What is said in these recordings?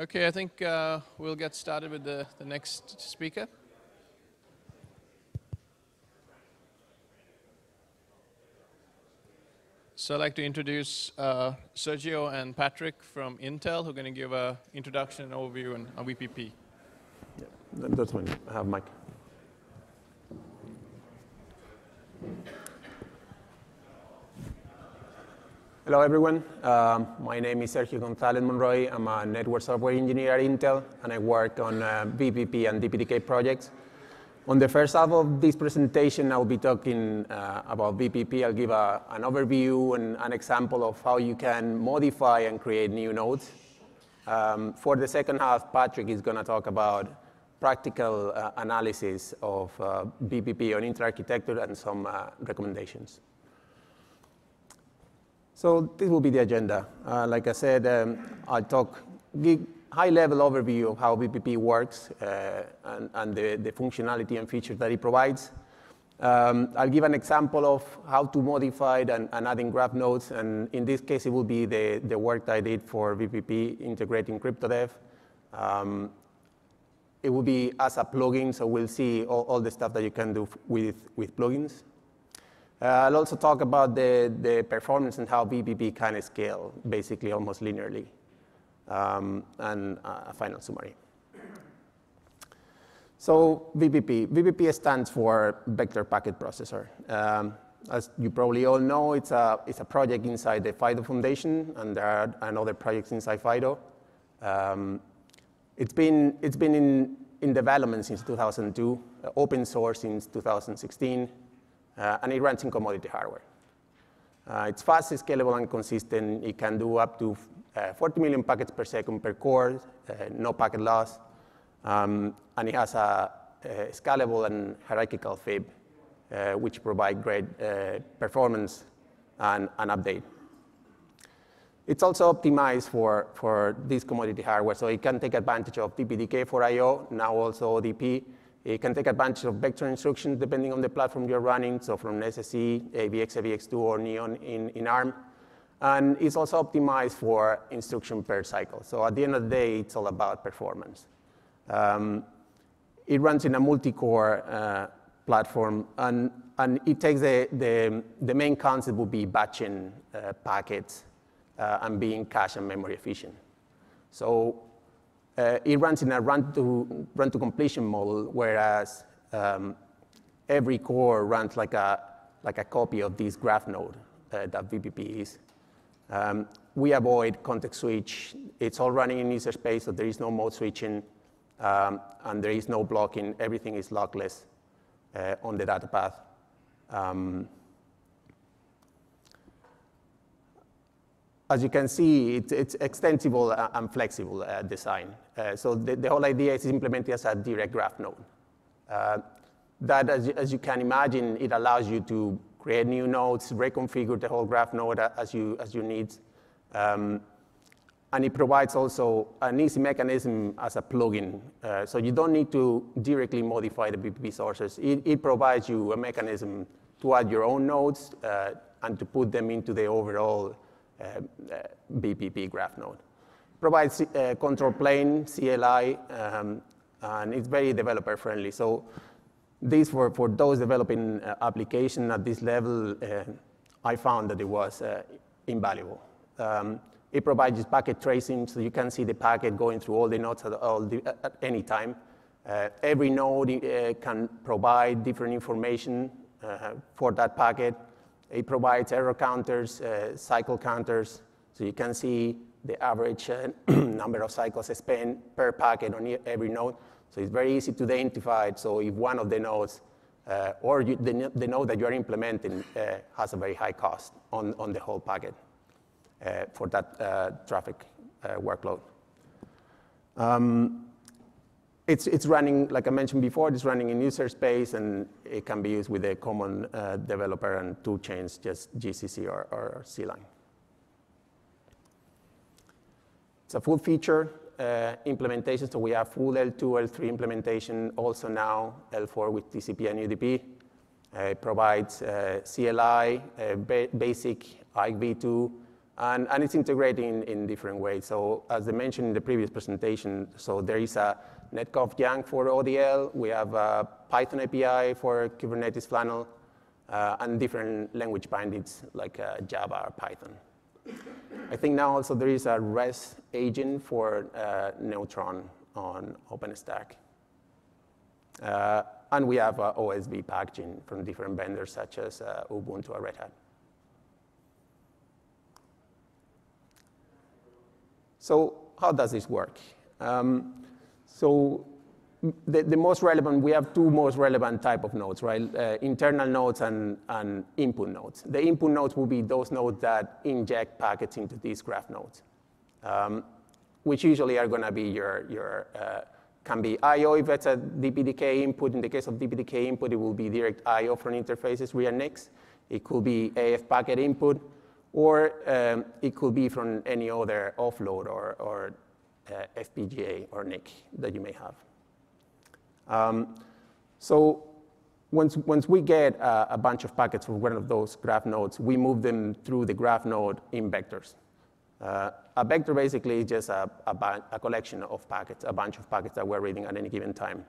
Okay, I think we'll get started with the next speaker. So I'd like to introduce Sergio and Patrick from Intel, who are going to give an introduction and overview on VPP. Yeah, that's fine. I have Mike. Hello, everyone. My name is Sergio Gonzalez Monroy. I'm a network software engineer at Intel, and I work on VPP and DPDK projects. On the first half of this presentation, I'll be talking about VPP. I'll give an overview and an example of how you can modify and create new nodes. For the second half, Patrick is going to talk about practical analysis of VPP on inter-architecture and some recommendations. So this will be the agenda. Like I said, I'll give a high-level overview of how VPP works and the functionality and features that it provides. I'll give an example of how to modify it and adding graph nodes. And in this case, it will be the work that I did for VPP integrating CryptoDev. It will be as a plugin, so we'll see all the stuff that you can do with plugins. I'll also talk about the performance and how VPP can scale, basically almost linearly, and a final summary. So VPP. VPP stands for Vector Packet Processor. As you probably all know, it's a project inside the FIDO Foundation, and there are other projects inside FIDO. It's been in development since 2002, open source since 2016. And it runs in commodity hardware. It's fast, scalable, and consistent. It can do up to 40 million packets per second per core, no packet loss. And it has a scalable and hierarchical FIB, which provide great performance and update. It's also optimized for this commodity hardware, so it can take advantage of DPDK for I/O, now also ODP. It can take advantage of vector instructions depending on the platform you're running, so from SSE, AVX, AVX2, or Neon in ARM. And it's also optimized for instruction per cycle. So at the end of the day, it's all about performance. It runs in a multi-core platform, and it takes the main concept would be batching packets and being cache and memory efficient. So it runs in a run to completion model, whereas every core runs like a copy of this graph node that VPP is. We avoid context switch. It's all running in user space, so there is no mode switching, and there is no blocking. Everything is lockless on the data path. As you can see, it's extensible and flexible design. So the whole idea is implemented as a direct graph node. That, as you can imagine, it allows you to create new nodes, reconfigure the whole graph node as you need. And it provides also an easy mechanism as a plugin. So you don't need to directly modify the VPP sources. It provides you a mechanism to add your own nodes and to put them into the overall VPP graph node. Provides control plane, CLI, and it's very developer friendly. So these for those developing application at this level, I found that it was invaluable. It provides packet tracing, so you can see the packet going through all the nodes at any time. Every node can provide different information for that packet. It provides error counters, cycle counters, so you can see the average number of cycles spent per packet on every node. So it's very easy to identify it. So if one of the nodes or the node that you are implementing has a very high cost on the whole packet for that traffic workload. It's running, like I mentioned before, it's running in user space, and it can be used with a common developer and tool chains, just GCC or CLine. It's a full feature implementation, so we have full L2, L3 implementation, also now L4 with TCP and UDP. It provides CLI, basic IKV2, And it's integrated in different ways. So as I mentioned in the previous presentation, so there is a Netconf Yang for ODL. We have a Python API for Kubernetes Flannel, and different language bindings like Java or Python. I think now also there is a REST agent for Neutron on OpenStack. And we have OSB packaging from different vendors such as Ubuntu or Red Hat. So how does this work? So the most relevant, we have two most relevant type of nodes, right? Internal nodes and input nodes. The input nodes will be those nodes that inject packets into these graph nodes, which usually are going to be can be I/O if it's a DPDK input. In the case of DPDK input, it will be direct I/O from interfaces via NICs. It could be AF packet input, or it could be from any other offload or FPGA or NIC that you may have. So once we get a bunch of packets from one of those graph nodes, we move them through the graph node in vectors. A vector basically is just a collection of packets, a bunch of packets that we're reading at any given time.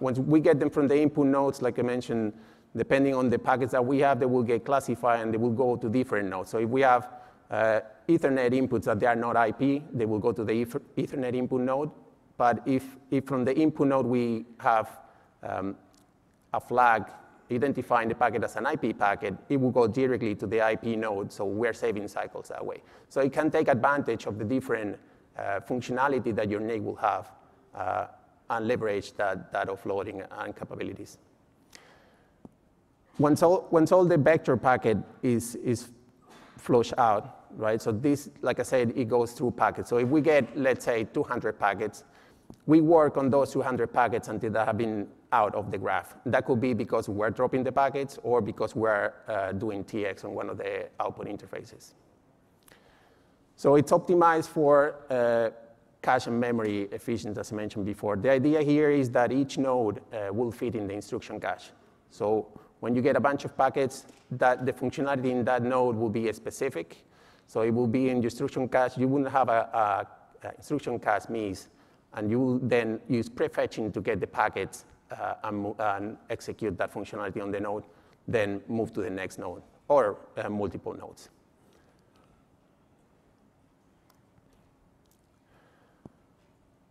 Once we get them from the input nodes, like I mentioned, depending on the packets that we have, they will get classified and they will go to different nodes. So if we have Ethernet inputs that they are not IP, they will go to the Ethernet input node. But if from the input node we have a flag identifying the packet as an IP packet, it will go directly to the IP node, so we're saving cycles that way. So it can take advantage of the different functionality that your NIC will have and leverage that offloading and capabilities. Once all the vector packet is flushed out, right? So this, like I said, it goes through packets. So if we get, let's say, 200 packets, we work on those 200 packets until they have been out of the graph. That could be because we're dropping the packets or because we're doing TX on one of the output interfaces. So it's optimized for cache and memory efficiency, as I mentioned before. The idea here is that each node will fit in the instruction cache. So when you get a bunch of packets, that the functionality in that node will be specific. So it will be in your instruction cache. You wouldn't have a instruction cache miss, and you will then use prefetching to get the packets and execute that functionality on the node, then move to the next node or multiple nodes.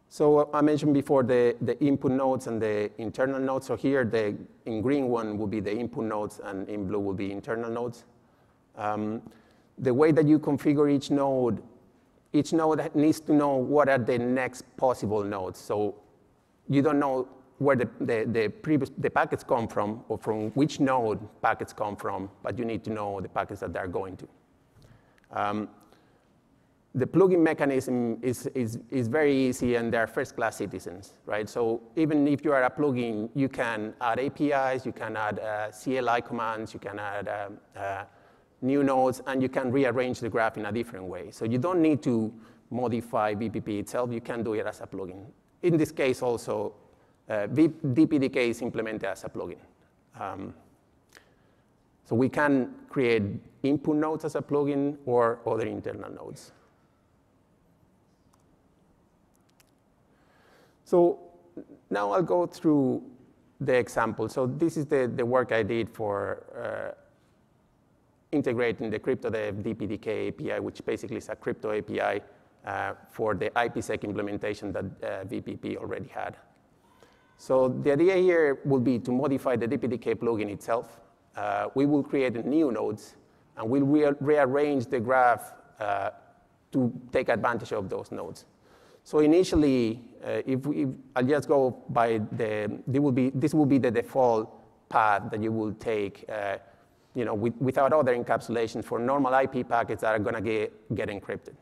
So I mentioned before the input nodes and the internal nodes. So here, the in green one will be the input nodes, and in blue will be internal nodes. The way that you configure each node needs to know what are the next possible nodes. So you don't know where the packets come from or from which node packets come from, but you need to know the packets that they're going to. The plugin mechanism is very easy, and they're first-class citizens, right? So even if you are a plugin, you can add APIs, you can add CLI commands, you can add new nodes, and you can rearrange the graph in a different way. So you don't need to modify VPP itself. You can do it as a plugin. In this case also, DPDK is implemented as a plugin. So we can create input nodes as a plugin or other internal nodes. So now I'll go through the example. So this is the work I did for integrating the CryptoDev DPDK API, which basically is a crypto API for the IPsec implementation that VPP already had. So the idea here will be to modify the DPDK plugin itself. We will create new nodes, and we'll rearrange the graph to take advantage of those nodes. So initially, I'll just go by this will be the default path that you will take without other encapsulations for normal IP packets that are going to get encrypted.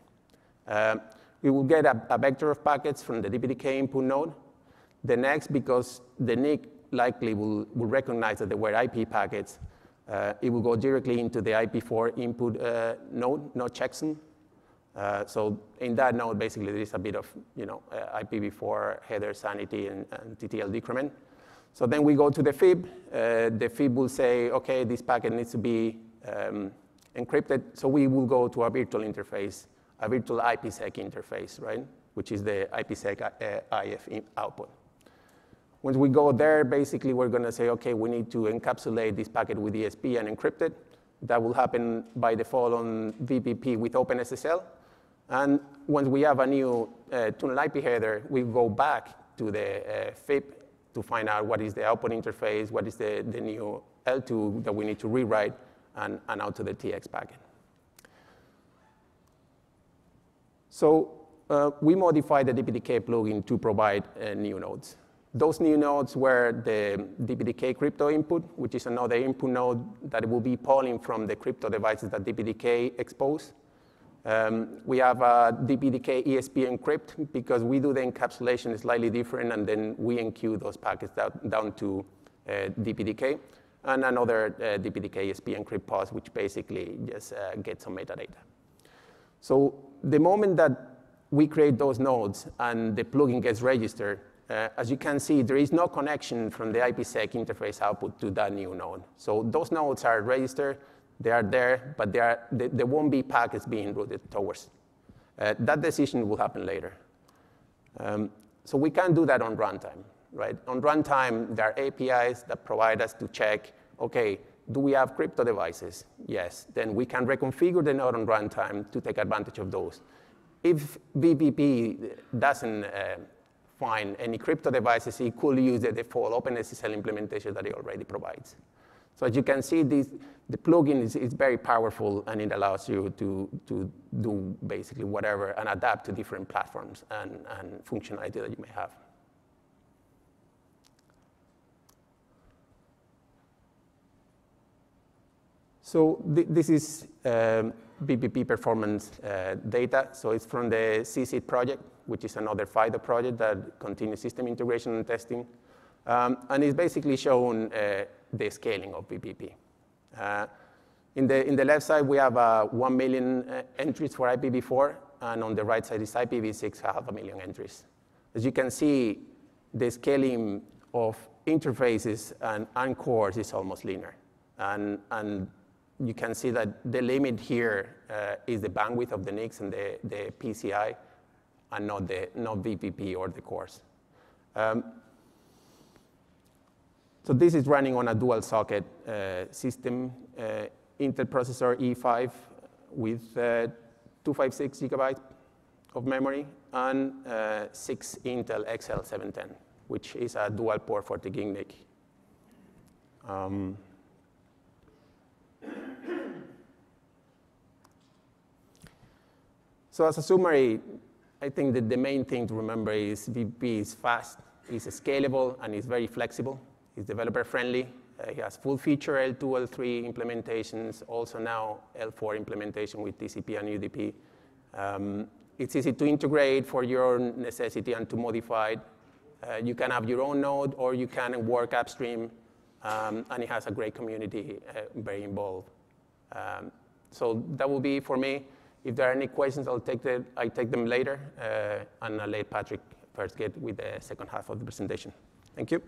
We will get a vector of packets from the DPDK input node. The next, because the NIC likely will recognize that they were IP packets, it will go directly into the IP4 input node, not checksum. So in that node, basically, there is a bit of IPv4 header sanity and TTL decrement. So then we go to the FIB. The FIB will say, OK, this packet needs to be encrypted, so we will go to a virtual interface, a virtual IPsec interface, right? Which is the IPsec IF output. Once we go there, basically we're gonna say, okay, we need to encapsulate this packet with ESP and encrypt it. That will happen by default on VPP with OpenSSL. And once we have a new tunnel IP header, we go back to the FIP to find out what is the output interface, what is the new L2 that we need to rewrite, and out to the TX packet. So we modified the DPDK plugin to provide new nodes. Those new nodes were the DPDK crypto input, which is another input node that will be polling from the crypto devices that DPDK expose. We have a DPDK ESP encrypt because we do the encapsulation slightly different, and then we enqueue those packets down to DPDK, and another DPDK ESP encrypt pause, which basically just gets some metadata. So the moment that we create those nodes and the plugin gets registered, as you can see, there is no connection from the IPsec interface output to that new node. So those nodes are registered. They are there, but there won't be packets being routed towards. That decision will happen later. So we can't do that on runtime, right? On runtime, there are APIs that provide us to check, okay, do we have crypto devices? Yes, then we can reconfigure the node on runtime to take advantage of those. If VPP doesn't find any crypto devices, it could use the default OpenSSL implementation that it already provides. So as you can see, the plugin is very powerful, and it allows you to do basically whatever and adapt to different platforms and functionality that you may have. So this is VPP performance data. So it's from the CSIT project, which is another FIDO project that continues system integration and testing. And it's basically shown the scaling of VPP. In the left side, we have 1 million entries for IPv4, and on the right side is IPv6, 500,000 entries. As you can see, the scaling of interfaces and cores is almost linear. And you can see that the limit here is the bandwidth of the NICs and the PCI, and not VPP or the cores. So this is running on a dual socket system, Intel processor E5 with 256 gigabytes of memory and 6 Intel XL710, which is a dual port 40 gig NIC. So as a summary, I think that the main thing to remember is VPP is fast, it's scalable, and it's very flexible. It's developer-friendly. It has full-feature L2, L3 implementations, also now L4 implementation with TCP and UDP. It's easy to integrate for your own necessity and to modify it. You can have your own node, or you can work upstream, and it has a great community, very involved. So that will be for me. If there are any questions, I take them later, and I'll let Patrick first get with the second half of the presentation. Thank you.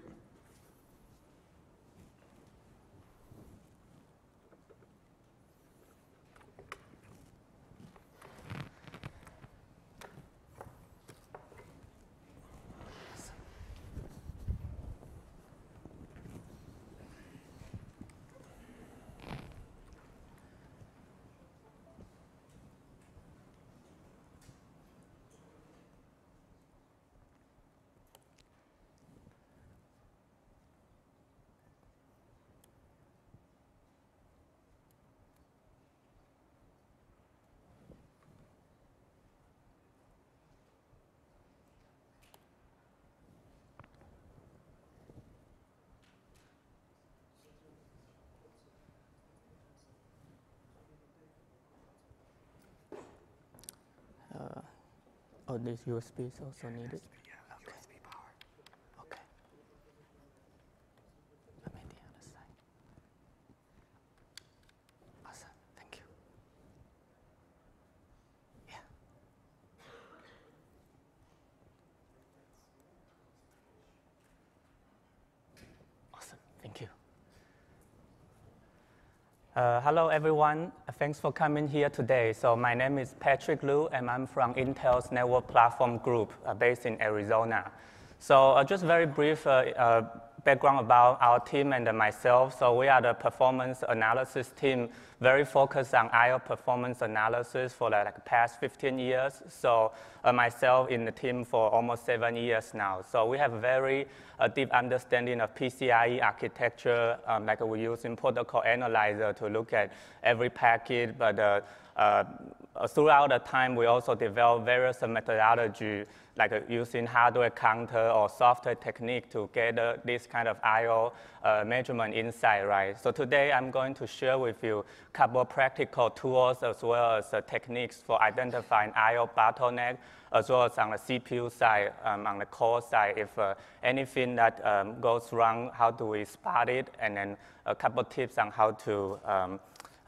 Oh, this USB is also needed. Hello, everyone. Thanks for coming here today. So my name is Patrick Lu, and I'm from Intel's Network Platform Group based in Arizona. So just very brief background about our team and myself. So we are the performance analysis team, very focused on I/O performance analysis for like the past 15 years. So myself in the team for almost 7 years now. So we have very deep understanding of PCIe architecture. Like we're using protocol analyzer to look at every packet, but throughout the time, we also develop various methodology, like using hardware counter or software technique to gather this kind of I/O measurement insight, right? So today, I'm going to share with you a couple of practical tools as well as techniques for identifying I/O bottleneck, as well as on the CPU side, on the core side. If anything that goes wrong, how do we spot it? And then a couple of tips on how to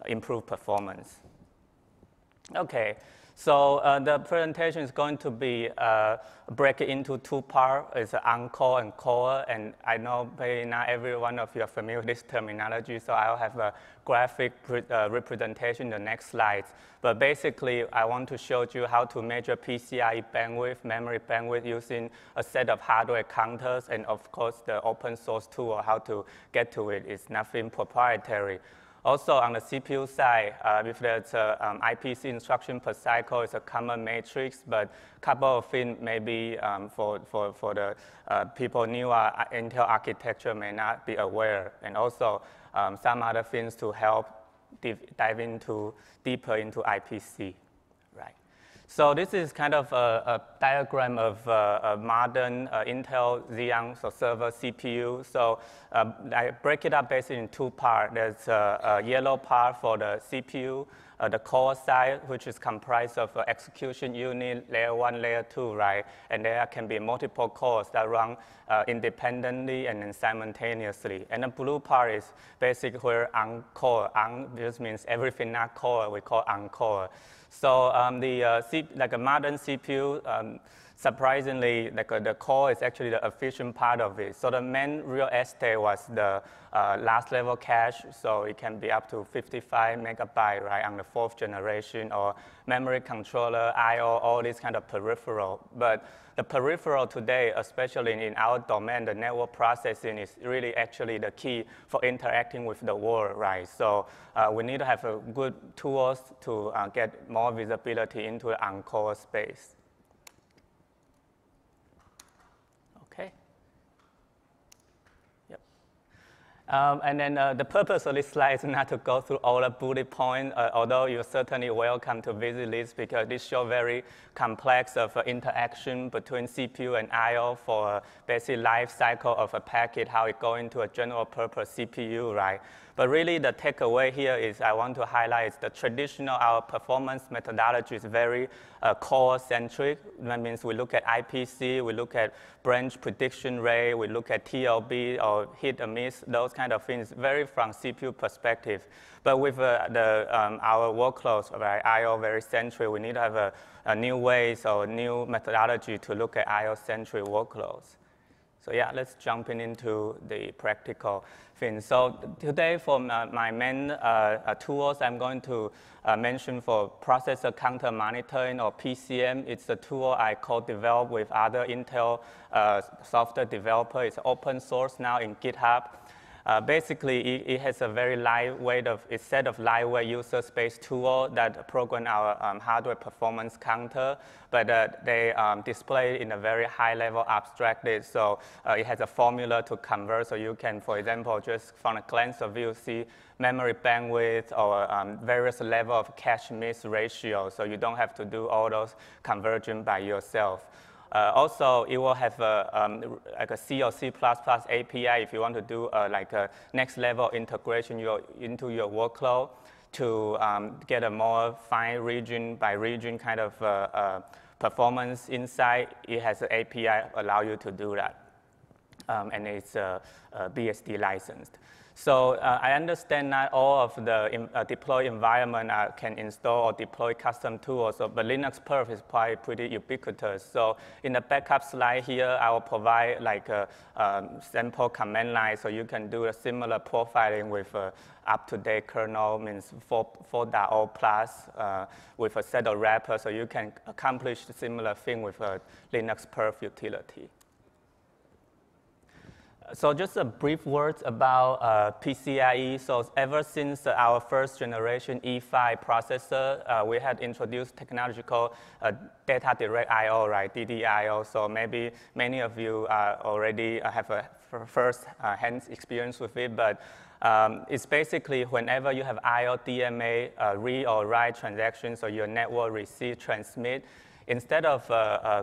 improve performance. Okay, so the presentation is going to be break into two parts. It's on-core and core, and I know maybe not every one of you are familiar with this terminology, so I'll have a graphic representation in the next slides. But basically, I want to show you how to measure PCIe bandwidth, memory bandwidth, using a set of hardware counters, and of course, the open source tool, or how to get to it. It's nothing proprietary. Also, on the CPU side, if there's IPC instruction per cycle, it's a common matrix, but a couple of things maybe for the people new Intel architecture may not be aware, and also some other things to help dive into deeper into IPC. So this is kind of a diagram of a modern Intel Xeon server CPU. So I break it up basically in two parts. There's a yellow part for the CPU, the core side, which is comprised of execution unit, layer one, layer two, right? And there can be multiple cores that run independently and then simultaneously. And the blue part is basically where on-core, on just means everything not core, we call on-core. So like a modern CPU, surprisingly, like the core is actually the efficient part of it. So the main real estate was the last level cache, so it can be up to 55 megabyte, right, on the 4th generation, or memory controller, I/O, all these kind of peripheral. But the peripheral today, especially in our domain, the network processing is really actually the key for interacting with the world, right? So we need to have a good tools to get more visibility into the on-core space. Okay. Yep. And then the purpose of this slide is not to go through all the bullet points, although you're certainly welcome to visit this because this shows very complex of interaction between CPU and I/O for basic life cycle of a packet, how it goes into a general purpose CPU, right? But really, the takeaway here is I want to highlight the traditional our performance methodology is very core-centric. That means we look at IPC, we look at branch prediction rate, we look at TLB or hit or miss, those kind of things, very from CPU perspective. But with our workloads, right, I/O very centric, we need to have a new ways or new methodology to look at I/O-centric workloads. So yeah, let's jump into the practical thing. So today for my main tools, I'm going to mention for processor counter monitoring or PCM. It's a tool I co-developed with other Intel software developer. It's open source now in GitHub. Basically, it has a very lightweight of a set of lightweight user space tool that program our hardware performance counter, but they display it in a very high level abstracted. So it has a formula to convert. So you can, for example, just from a glance of view, see memory bandwidth or various level of cache miss ratio. So you don't have to do all those conversion by yourself. Also, it will have like a C or C++ API if you want to do like a next level integration into your workload to get a more fine region by region kind of performance insight. It has an API allow you to do that, and it's BSD licensed. So I understand not all of the deploy environment can install or deploy custom tools, but Linux perf is probably pretty ubiquitous. So in the backup slide here, I will provide like a sample command line so you can do a similar profiling with up-to-date kernel, means 4.0 plus with a set of wrappers, so you can accomplish a similar thing with a Linux perf utility. So just a brief word about PCIe. So ever since our first generation E5 processor, we had introduced technology called data direct I/O, right? DDIO. So maybe many of you already have a first-hand experience with it, but it's basically whenever you have I/O DMA read or write transactions, so your network receive, transmit. Instead of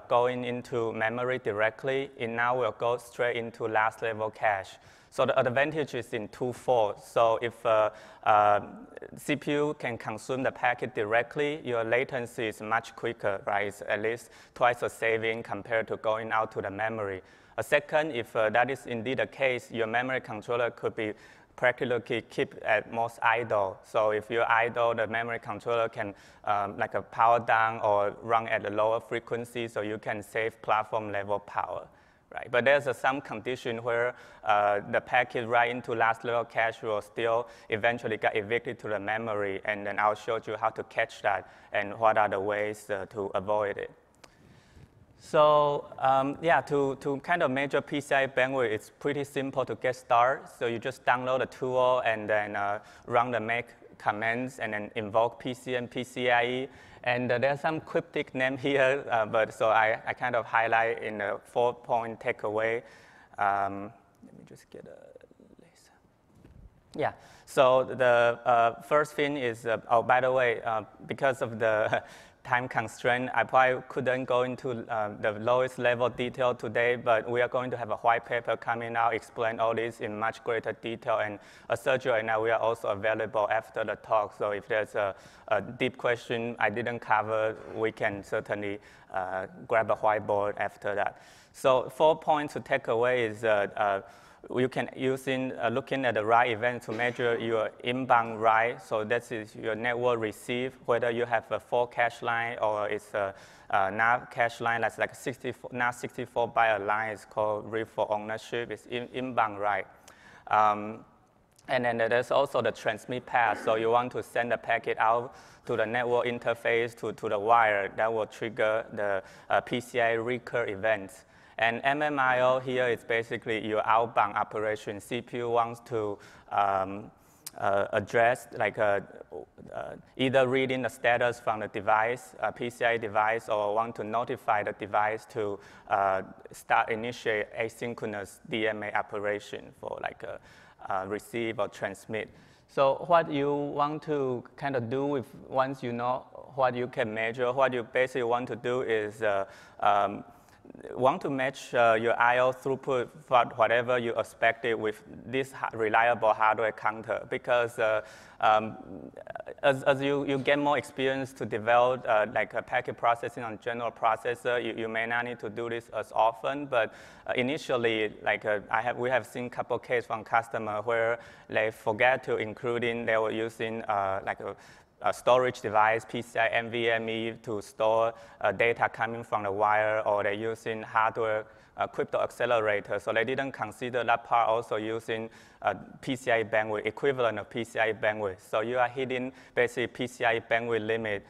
going into memory directly, it now will go straight into last level cache. So the advantage is in twofold. So if CPU can consume the packet directly, your latency is much quicker, right? It's at least twice the saving compared to going out to the memory. A second, if that is indeed the case, your memory controller could be practically keep at most idle. So if you're idle, the memory controller can like a power down or run at a lower frequency, so you can save platform level power, right? But there's some condition where the packet right into last level cache will still eventually get evicted to the memory, and then I'll show you how to catch that and what are the ways to avoid it. So yeah, to kind of measure PCI bandwidth, it's pretty simple to get started. So you just download the tool and then run the make commands and then invoke PCM, PCIe. And there's some cryptic name here, but so I kind of highlight in the 4-point takeaway. Let me just get a list. Yeah. So the first thing is, oh, by the way, because of the time constraint, I probably couldn't go into the lowest level detail today, but we are going to have a white paper coming out, explain all this in much greater detail, and Sergio and I, we are also available after the talk, so if there's a deep question I didn't cover, we can certainly grab a whiteboard after that. So 4 points to take away is you can use in looking at the write event to measure your inbound write. So that is your network receive, whether you have a full cache line or it's a NAV cache line. That's like a 64 by a line. It's called read for ownership. It's inbound write. And then there's also the transmit path. So you want to send the packet out to the network interface to the wire. That will trigger the PCI recur events. And MMIO here is basically your outbound operation. CPU wants to address like either reading the status from the device, a PCI device, or want to notify the device to initiate asynchronous DMA operation for like receive or transmit. So what you want to kind of do with, once you know what you can measure, what you basically want to do is want to match your I/O throughput for whatever you expected with this reliable hardware counter, because as you get more experience to develop like a packet processing on general processor, you may not need to do this as often, but initially, like we have seen a couple cases from customer where they forget to include in, they were using like a storage device, PCI NVMe, to store data coming from the wire, or they're using hardware crypto accelerator. So they didn't consider that part also using PCI bandwidth, equivalent of PCI bandwidth. So you are hitting basically PCI bandwidth limit.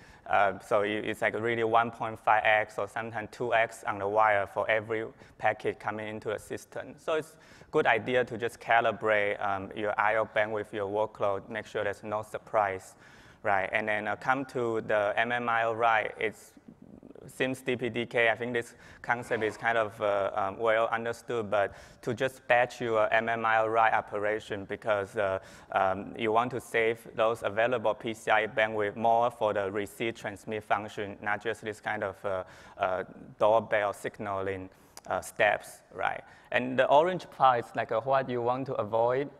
So it's like really 1.5x or sometimes 2x on the wire for every packet coming into the system. So it's a good idea to just calibrate your I/O bandwidth, your workload, make sure there's no surprise. Right, and then come to the MMIO write, it's seems DPDK, I think this concept is kind of well understood, but to just batch your MMIO write operation, because you want to save those available PCI bandwidth more for the receive transmit function, not just this kind of doorbell signaling steps, right? And the orange part is like what you want to avoid.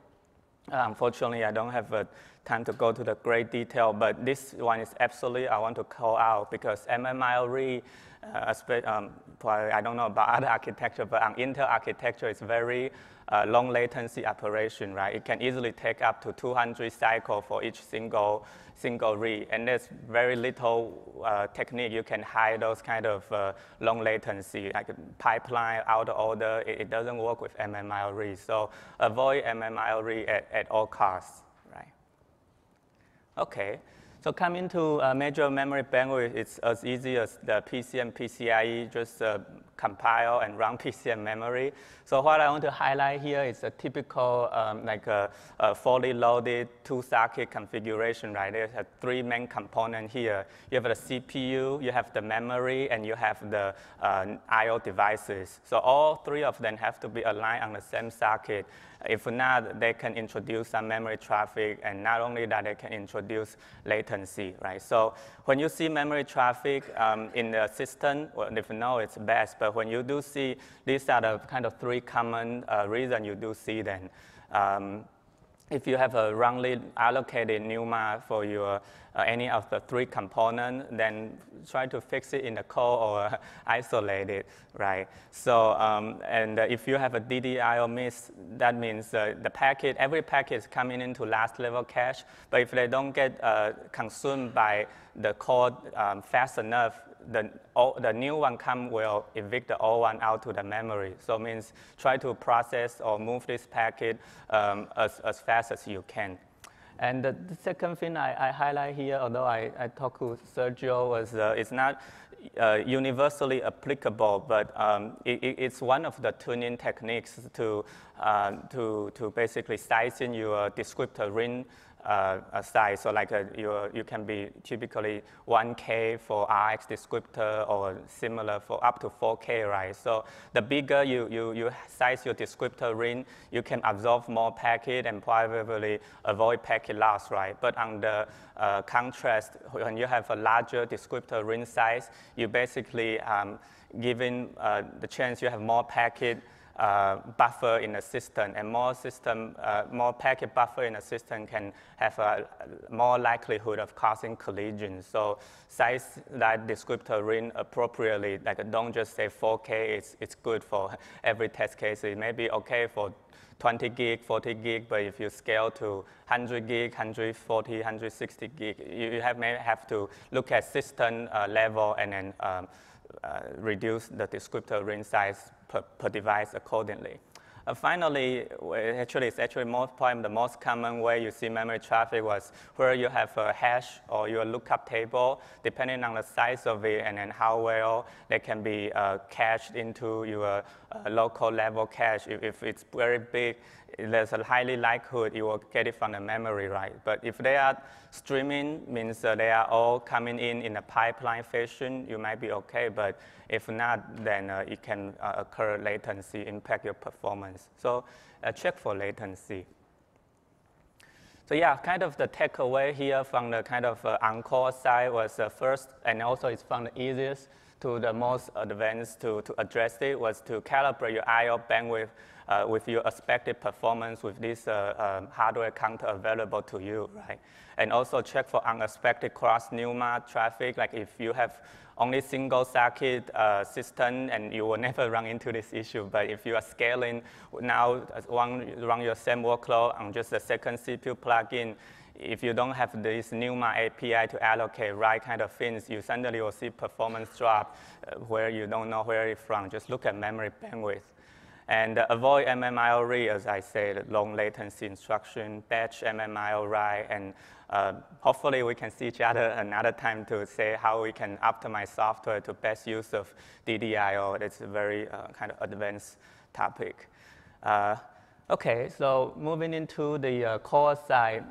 Unfortunately, I don't have a time to go to the great detail, but this one is absolutely I want to call out because MMIO read, probably I don't know about other architecture, but on Intel architecture, it's very long latency operation, right? It can easily take up to 200 cycles for each single read, and there's very little technique you can hide those kind of long latency, like pipeline, out of order. It doesn't work with MMIO read, so avoid MMIO read at all costs, right? Okay. So coming to major memory bandwidth, it's as easy as the PCM, PCIe, just compile and run PCM memory. So what I want to highlight here is a typical like a fully loaded two-socket configuration, right? There's three main components here. You have the CPU, you have the memory, and you have the I/O devices. So all three of them have to be aligned on the same socket. If not, they can introduce some memory traffic, and not only that, they can introduce latency, right? So when you see memory traffic in the system, well, if you know, it's best, but when you do see, these are the kind of three common reasons you do see them. If you have a wrongly allocated NUMA for your any of the three components, then try to fix it in the core or isolate it, right? So, and if you have a DDIO miss, that means the packet, every packet is coming into last level cache, but if they don't get consumed by the core fast enough, the new one come will evict the old one out to the memory. So it means try to process or move this packet as fast as you can. And the second thing I highlight here, although I talked to Sergio, was it's not universally applicable, but it's one of the tuning techniques to basically size in your descriptor ring size. So like you can be typically 1K for RX descriptor or similar for up to 4K, right? So the bigger you size your descriptor ring, you can absorb more packet and probably avoid packet loss, right? But on the contrast, when you have a larger descriptor ring size, you basically given the chance you have more packet buffer in the system, and more packet buffer in the system can have a more likelihood of causing collision. So size that descriptor ring appropriately. Like don't just say 4K. It's good for every test case. It may be okay for 20 gig, 40 gig, but if you scale to 100 gig, 140, 160 gig, you may have to look at system level and then reduce the descriptor ring size per device accordingly. Finally, it's actually the most common way you see memory traffic was where you have a hash or your lookup table, depending on the size of it and then how well they can be cached into your local level cache. If it's very big, there's a highly likelihood you will get it from the memory, right? But if they are streaming, means they are all coming in a pipeline fashion, you might be okay, but if not, then it can occur latency, impact your performance. So check for latency. So yeah, kind of the takeaway here from the kind of on-call side was first, and also it's from the easiest to the most advanced to address it, was to calibrate your I/O bandwidth with your expected performance with this hardware counter available to you, right? And also check for unexpected cross-NUMA traffic, like if you have only single socket system, and you will never run into this issue. But if you are scaling now, run your same workload on just the second CPU plugin, if you don't have this NUMA API to allocate right kind of things, you suddenly will see performance drop where you don't know where it's from. Just look at memory bandwidth. And avoid MMIO read, as I said, long latency instruction, batch MMIO write, and hopefully we can see each other another time to say how we can optimize software to best use of DDIO. That's a very kind of advanced topic. Okay, so moving into the core side,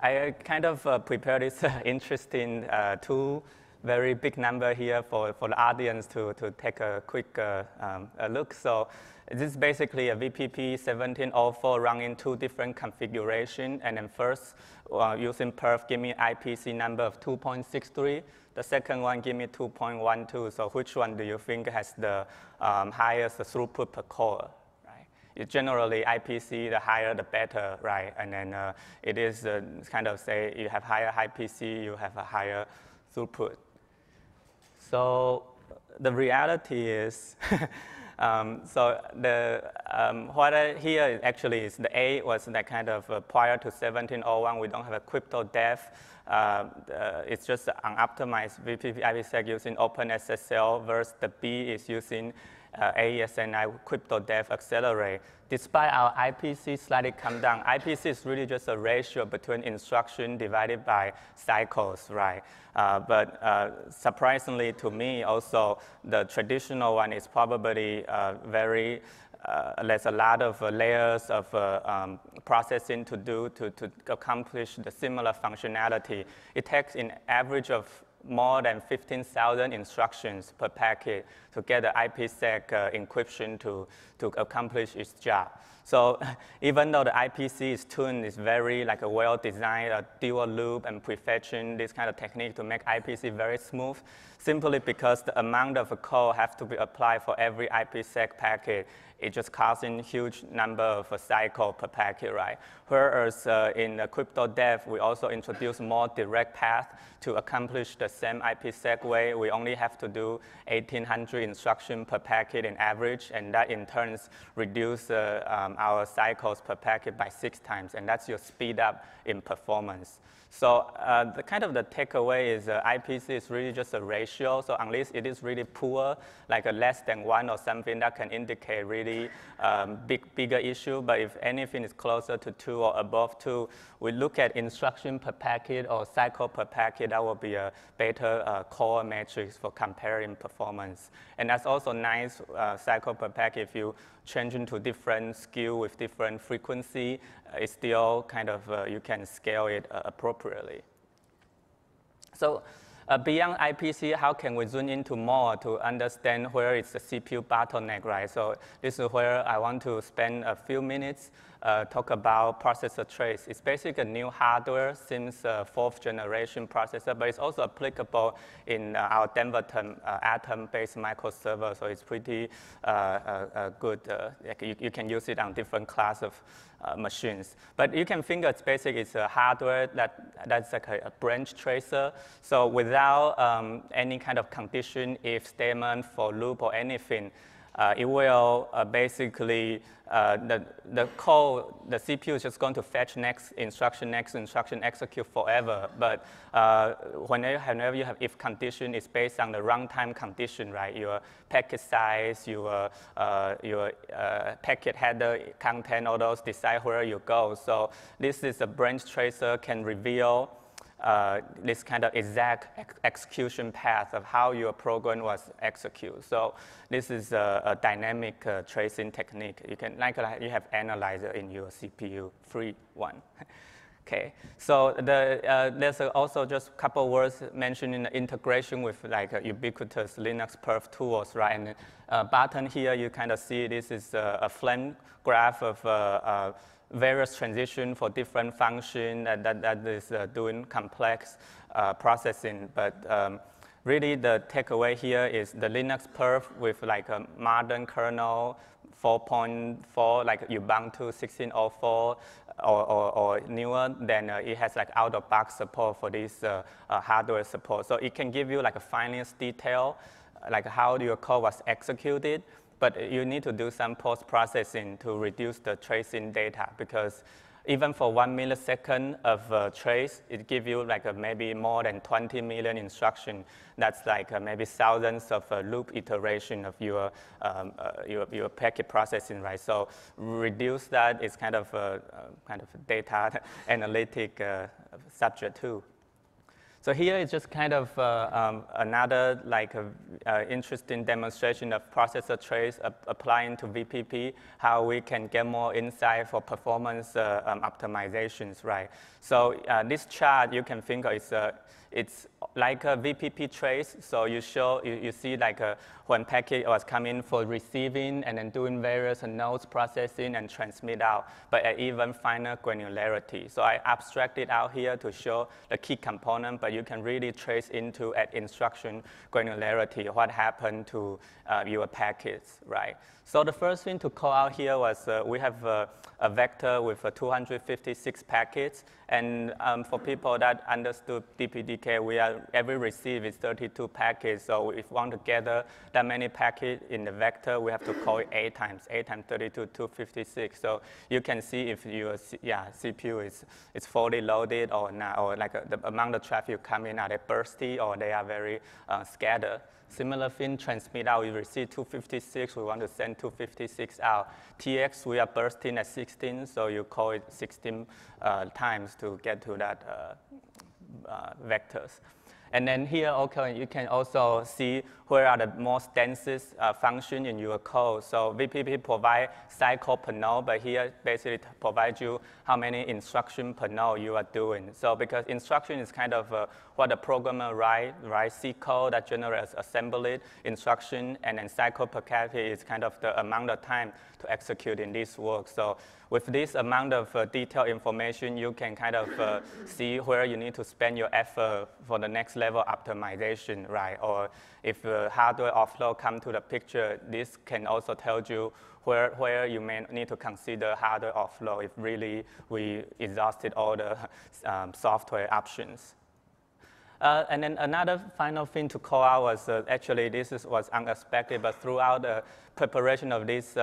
I kind of prepared this interesting tool. Very big number here for the audience to take a quick a look. So this is basically a VPP 1704 running two different configurations. And then first, using perf, give me IPC number of 2.63. The second one, give me 2.12. So which one do you think has the highest throughput per core? generally IPC, the higher the better, right? And then it is kind of say you have higher IPC, you have a higher throughput. So the reality is, so the what I hear actually is the A was that kind of prior to 1701, we don't have a CryptoDev. It's just an unoptimized VPP IPsec using OpenSSL versus the B is using AESNI CryptoDev Accelerate. Despite our IPC slightly come down, IPC is really just a ratio between instruction divided by cycles, right? But surprisingly to me, also the traditional one is probably very. There's a lot of layers of processing to do to accomplish the similar functionality. It takes an average of more than 15,000 instructions per packet to get the IPsec encryption to accomplish its job. So even though the IPC is tuned, it's very like a well-designed dual loop and prefetching, this kind of technique to make IPC very smooth, simply because the amount of code has to be applied for every IPsec packet, it just causing huge number of cycle per packet, right? Whereas in CryptoDev, we also introduce more direct path to accomplish the same IPsec way. We only have to do 1,800 instructions per packet in average, and that in turn reduce our cycles per packet by 6 times, and that's your speed up in performance. So the kind of the takeaway is IPC is really just a ratio, so unless it is really poor, like a less than 1 or something, that can indicate really bigger issue. But if anything is closer to 2 or above 2, we look at instruction per packet or cycle per packet, that will be a better core matrix for comparing performance. And that's also nice cycle per packet if you change into different SKU with different frequency, it's still kind of, you can scale it appropriately. So beyond IPC, how can we zoom into more to understand where it's the CPU bottleneck, right? So this is where I want to spend a few minutes talk about processor trace. It's basically a new hardware since 4th generation processor, but it's also applicable in our Denverton Atom-based microserver, so it's pretty good. You can use it on different class of machines. But you can think it's basically it's a hardware that's like a branch tracer, so without any kind of condition, if statement, for loop, or anything, it will basically, the CPU is just going to fetch next instruction, execute forever. But whenever you have if condition, it's based on the runtime condition, right? Your packet size, your packet header content, all those decide where you go. So this is a branch tracer can reveal this kind of exact execution path of how your program was executed. So this is a dynamic tracing technique. You can, like you have analyzer in your CPU, free one. Okay, so there's also just a couple words mentioning the integration with like ubiquitous Linux perf tools, right? And button here, you kind of see this is a Flannel graph of various transition for different function that is doing complex processing. But really the takeaway here is the Linux perf with like a modern kernel 4.4, like Ubuntu 16.04 or newer, then it has like out-of-box support for this hardware support. So it can give you like a finest detail, like how your code was executed. But you need to do some post-processing to reduce the tracing data, because even for 1 millisecond of trace, it gives you like maybe more than 20 million instructions. That's like maybe thousands of loop iteration of your packet processing, right? So reduce that is kind of data analytic subject too. So here is just kind of another like interesting demonstration of processor trace applying to VPP, how we can get more insight for performance optimizations, right? So this chart you can think of, it's like a VPP trace. So you show, you see like when packet was coming for receiving and then doing various nodes processing and transmit out, but at even finer granularity. So I abstracted out here to show the key component, but you can really trace into at instruction granularity what happened to your packets, right? So the first thing to call out here was we have a vector with 256 packets, and for people that understood DPDK, we are, every receive is 32 packets, so if we want to gather that many packets in the vector, we have to call it 8 times 32, 256. So you can see if your CPU is fully loaded or not, or like the amount of traffic coming, are they bursty or they are very scattered. Similar thing, transmit out, we receive 256, we want to send 256 out. TX, we are bursting at 16, so you call it 16 times to get to that vectors. And then here, okay, you can also see where are the most densest function in your code. So VPP provides cycle per node, but here basically provides you how many instruction per node you are doing. So because instruction is kind of what the programmer write C code that generates assembly instruction, and then cycle per cavity is kind of the amount of time to execute in this work. So with this amount of detailed information, you can kind of see where you need to spend your effort for the next level optimization, right? Or if hardware offload come to the picture, this can also tell you where you may need to consider hardware offload if really we exhausted all the software options. And then another final thing to call out was actually this was unexpected, but throughout the preparation of this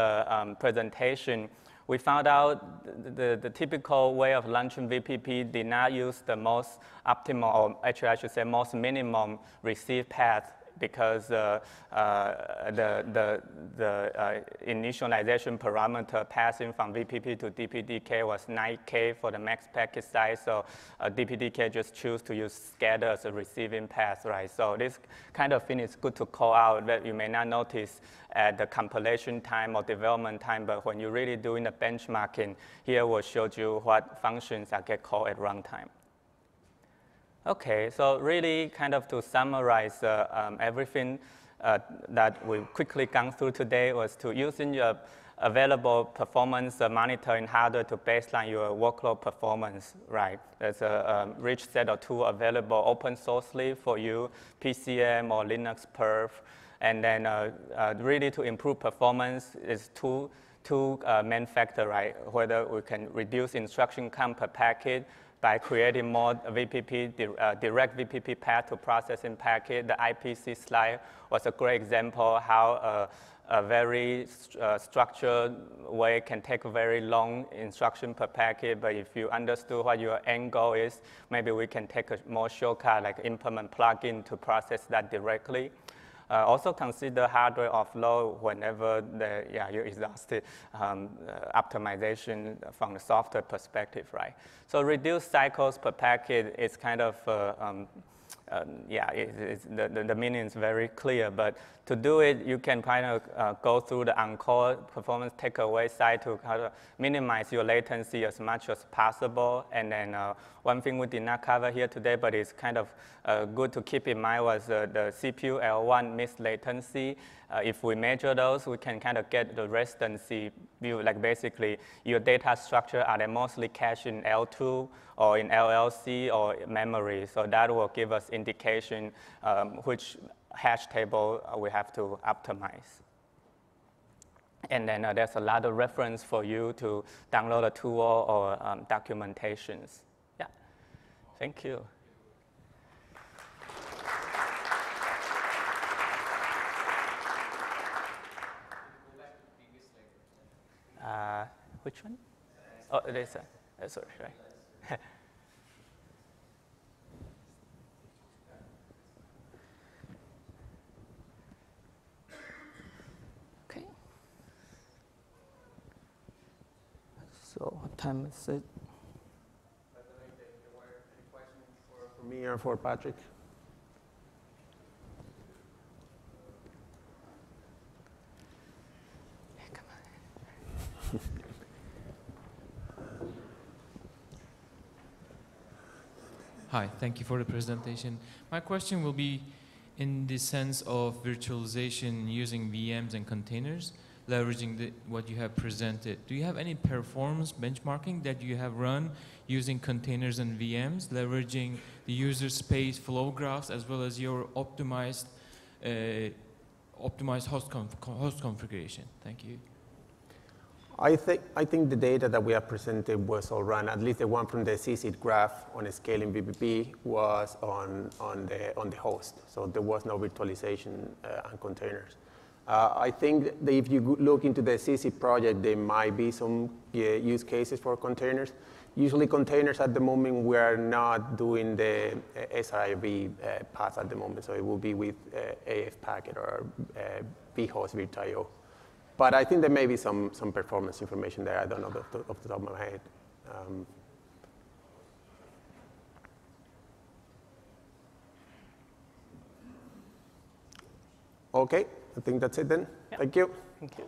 presentation, we found out the typical way of launching VPP did not use the most optimal, or actually I should say most minimum receive path, because the initialization parameter passing from VPP to DPDK was 9K for the max packet size, so DPDK just choose to use scatter as a receiving path, right? So this kind of thing is good to call out that you may not notice at the compilation time or development time, but when you're really doing the benchmarking, here will show you what functions that get called at runtime. Okay, so really kind of to summarize everything that we've quickly gone through today was to using your available performance monitoring hardware to baseline your workload performance, right? There's a rich set of tools available open sourcely for you, PCM or Linux Perf, and then really to improve performance is two main factors, right? Whether we can reduce instruction count per packet by creating more VPP, direct VPP path to processing packet. The IPC slide was a great example how a very structured way can take a very long instruction per packet, but if you understood what your end goal is, maybe we can take a more shortcut like implement plugin to process that directly. Also consider hardware offload whenever you exhausted optimization from the software perspective, right? So reduced cycles per packet is kind of the meaning is very clear, but to do it, you can kind of go through the on-call performance takeaway side to kind of minimize your latency as much as possible. And then one thing we did not cover here today, but it's kind of good to keep in mind was the CPU L1 missed latency. If we measure those, we can kind of get the restancy view, like basically your data structure, are they mostly cached in L2 or in LLC or memory? So that will give us indication which hash table we have to optimize. And then there's a lot of reference for you to download a tool or documentations. Yeah, thank you. Which one? Oh, this one. Sorry, right. Okay. So what time is it? I don't know if there were any questions for me or for Patrick. Hi, thank you for the presentation. My question will be in the sense of virtualization using VMs and containers, leveraging what you have presented. Do you have any performance benchmarking that you have run using containers and VMs, leveraging the user space flow graphs as well as your optimized host configuration? Thank you. I think the data that we have presented was all run. At least the one from the CSIT graph on scaling VPP was on the host. So there was no virtualization and containers. I think that if you look into the CSIT project, there might be some use cases for containers. Usually containers at the moment, we are not doing the SRIB path at the moment, so it will be with AF packet or vhost virtio. But I think there may be some performance information there. I don't know off the top of my head. OK, I think that's it then. Yep. Thank you. Thank you.